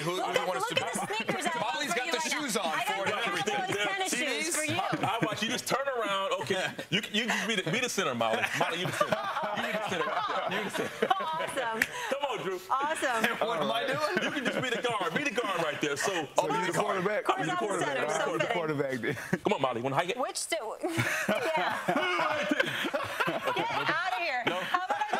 Who look, you want us to be? Molly's got the right shoes on for everything. I watch you just turn around. Okay, you be the center, Molly. Molly, you the center. You the center right there. You the center. Awesome. Come on, Drew. Awesome. And what am I doing? You can just be the guard. Be the guard right there. So be the quarterback. Be the quarterback. Be the quarterback. Come on, Molly. When I get which two? Yeah. Get out of here. How about I go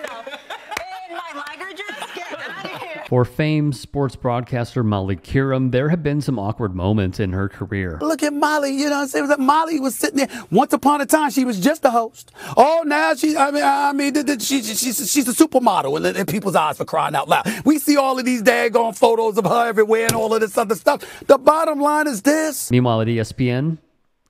little handle in my Liger dress? Get out of here. For famed sports broadcaster Molly Qerim, there have been some awkward moments in her career. Look at Molly, you know what I'm saying? Molly was sitting there. Once upon a time, she was just a host. Oh, now she's a supermodel in people's eyes, for crying out loud. We see all of these daggone photos of her everywhere and all of this other stuff. The bottom line is this. Meanwhile, at ESPN,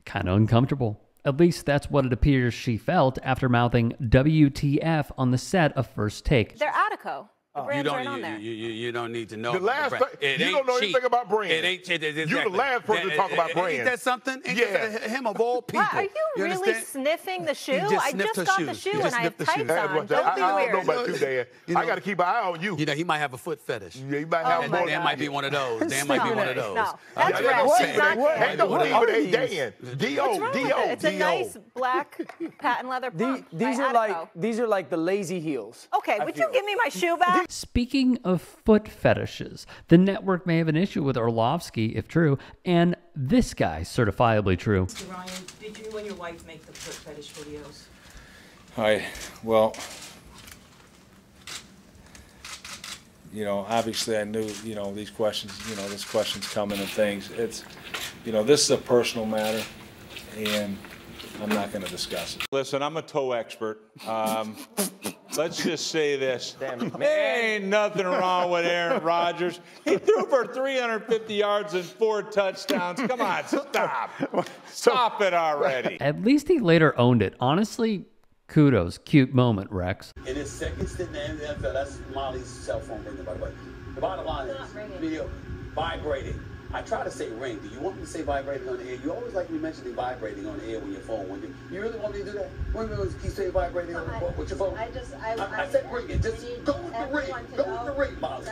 kind of uncomfortable. At least that's what it appears she felt after mouthing WTF on the set of First Take. They're Attico. You don't need to know. The last you don't know anything about brands. It ain't exactly. You're the last person to talk about brands. Ain't that something? Ain't that him of all people? Wow, are you really sniffing the shoe? I just got the shoe and I have tights on. Don't be weird. I don't know about you, Dan. I got to keep an eye on you. You know, he might have a foot fetish. Yeah, he might have more. Dan might be one of those. Dan might be one of those. No, that's right. Ain't no D, but ain't Dan. D-O. It's a nice black patent leather pump. These are like the lazy heels. Okay, would you give me my shoe back? Speaking of foot fetishes, the network may have an issue with Orlovsky, if true, and this guy, certifiably true. Mr. Ryan, did you and your wife make the foot fetish videos? Well, you know, obviously I knew, you know, these questions, you know, this question's coming and things. It's, you know, this is a personal matter, and I'm not going to discuss it. Listen, I'm a toe expert. Let's just say this. Damn, there ain't nothing wrong with Aaron Rodgers. He threw for 350 yards and 4 touchdowns. Come on, stop. Stop it already. At least he later owned it. Honestly, kudos. Cute moment, Rex. It is seconds to the NFL. That's Molly's cell phone ringing, by the way. The bottom line is video vibrating. I try to say ring. Do you want me to say vibrating on the air? You always like me mentioning vibrating on the air when your phone went. You really want me to do that? When you keep saying vibrating on the phone with your phone? I said ring it. Just go with the ring. Go with the ring, Molly.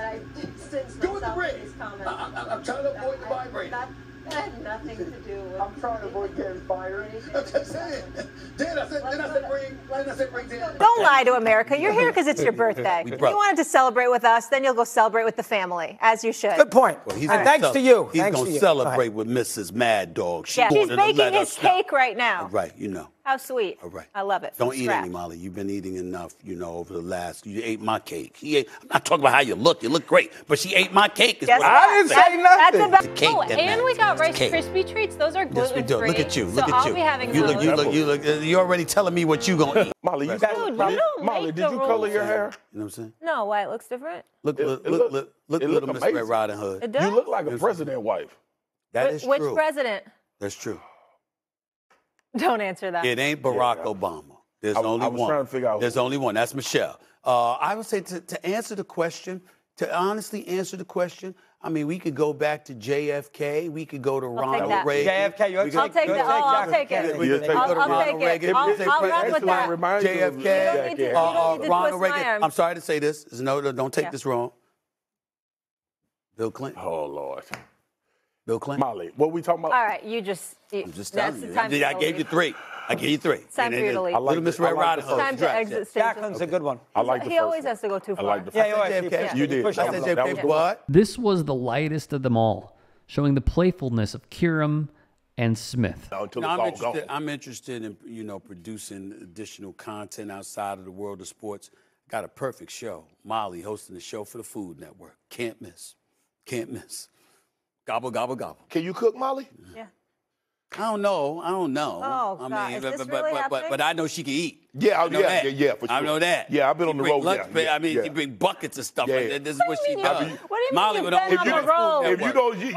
Go with the ring. I'm trying to avoid the vibrating. That had nothing to do with. I'm trying to avoid getting fired. I'm just saying. Then I said ring. Don't lie to America. You're here because it's your birthday. You wanted to celebrate with us, then you'll go celebrate with the family, as you should. Good point. Well, he's thanks to you. He's going to celebrate with Mrs. Mad Dog. She's baking his cake right now. Right, you know. How sweet. All right. I love it. Don't eat any, Molly. You've been eating enough, you know, over the last. You ate my cake. I'm not talking about how you look. You look great. But she ate my cake. I didn't say nothing. That's about cake. Oh, and we got Rice Krispie treats. Those are gluten-free. Yes, we do. Look at you. Look at you. You look. You're already telling me what you're going to eat. Molly, you got it. Molly, did you color your hair? You know what I'm saying? No, why? It looks different. Look, little Miss Red Riding Hood. It does. You look like a president wife. That is true. Which president? That's true. Don't answer that. It ain't Barack Obama. There's only one. I was trying to figure out. There's only one. That's Michelle. I would say to answer the question, to honestly answer the question, I mean, we could go back to JFK. We could go to Ronald Reagan. JFK, I'll take that. I'll take it. I'll take it. I'll run with that. JFK, Ronald Reagan. I'm sorry to say this. No, don't take this wrong. Bill Clinton. Oh, Lord. Bill Clinton. Molly, what are we talking about? All right, I'm just telling you. I gave you 3. I gave you 3. It's time for you to leave. Little Miss Red Riding Hood. Time to exit stage. Jacqueline's a good one. I like the first one. He always has to go too far. I like the first one. You did. I said JFK, what? This was the lightest of them all, showing the playfulness of Qerim and Smith. I'm interested in, you know, producing additional content outside of the world of sports. Got a perfect show. Molly hosting the show for the Food Network. Can't miss. Can't miss. Gobble, gobble, gobble. Can you cook, Molly? Yeah. I don't know. Oh, God. I mean, but I know she can eat. Yeah, for sure. I know that. Yeah, I've been on the road. I mean, you bring buckets of stuff. Yeah. This is what she does. Molly would always be on the road. If you don't, you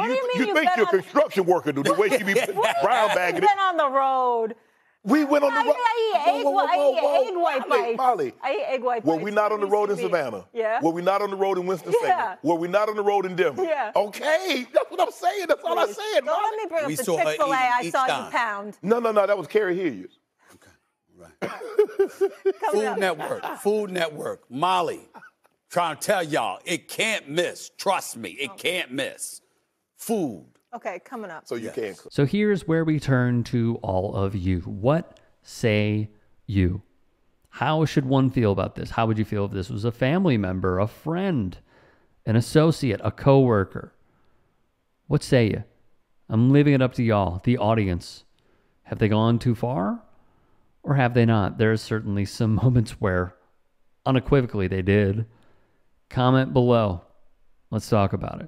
think you're a construction worker, dude, the way she be brown bagging it. You've been on the road. We went on the road. I eat egg white bites. Molly. I eat egg white bites. Were we not on the road in Savannah? Yeah. Were we not on the road in Winston-Salem? Yeah. Were we not on the road in Denver? Yeah. Okay. That's what I'm saying. That's all I said, Molly. Let me bring up the Chick-fil-A. I saw you pound. No. That was Carrie Hughes. Okay. Right. Food Network. Molly. Trying to tell y'all, it can't miss. Trust me, it can't miss. Food. Okay, coming up. So you can. So here's where we turn to all of you. What say you? How should one feel about this? How would you feel if this was a family member, a friend, an associate, a coworker? What say you? I'm leaving it up to y'all, the audience. Have they gone too far or have they not? There's certainly some moments where unequivocally they did. Comment below. Let's talk about it.